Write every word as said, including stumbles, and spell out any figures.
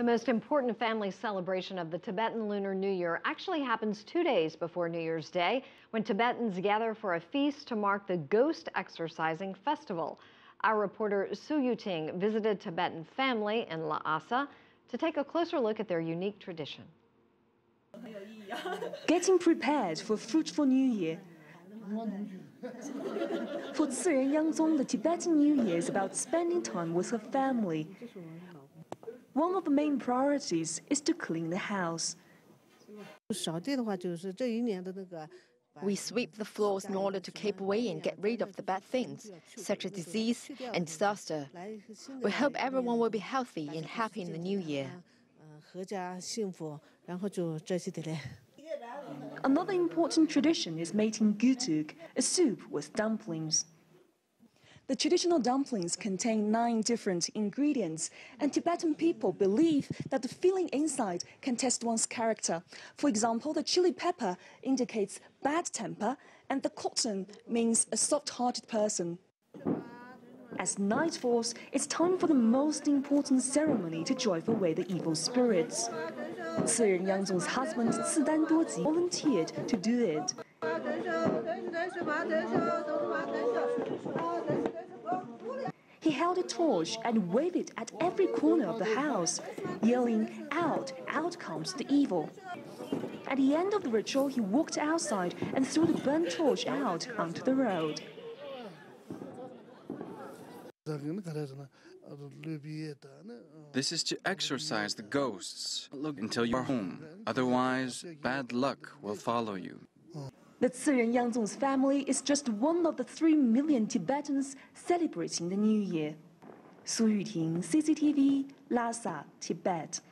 The most important family celebration of the Tibetan Lunar New Year actually happens two days before New Year's Day, when Tibetans gather for a feast to mark the ghost exorcising festival. Our reporter Su Yuting visited a Tibetan family in Lhasa to take a closer look at their unique tradition. Getting prepared for fruitful New Year. For Tsering Yangzom, the Tibetan New Year is about spending time with her family. One of the main priorities is to clean the house. We sweep the floors in order to keep away and get rid of the bad things, such as disease and disaster. We hope everyone will be healthy and happy in the new year. Another important tradition is making gutuk, a soup with dumplings. The traditional dumplings contain nine different ingredients, and Tibetan people believe that the feeling inside can test one's character. For example, the chili pepper indicates bad temper, and the cotton means a soft-hearted person. As night falls, it's time for the most important ceremony to drive away the evil spirits. Tsering Yangzom's husband, Ci Dan Duo Ji, volunteered to do it. He held a torch and waved it at every corner of the house, yelling, "Out, out comes the evil." At the end of the ritual, he walked outside and threw the burnt torch out onto the road. This is to exorcise the ghosts. Look until you are home. Otherwise, bad luck will follow you. The Tsering Yangzom's family is just one of the three million Tibetans celebrating the New Year. Su Yuting, C C T V, Lhasa, Tibet.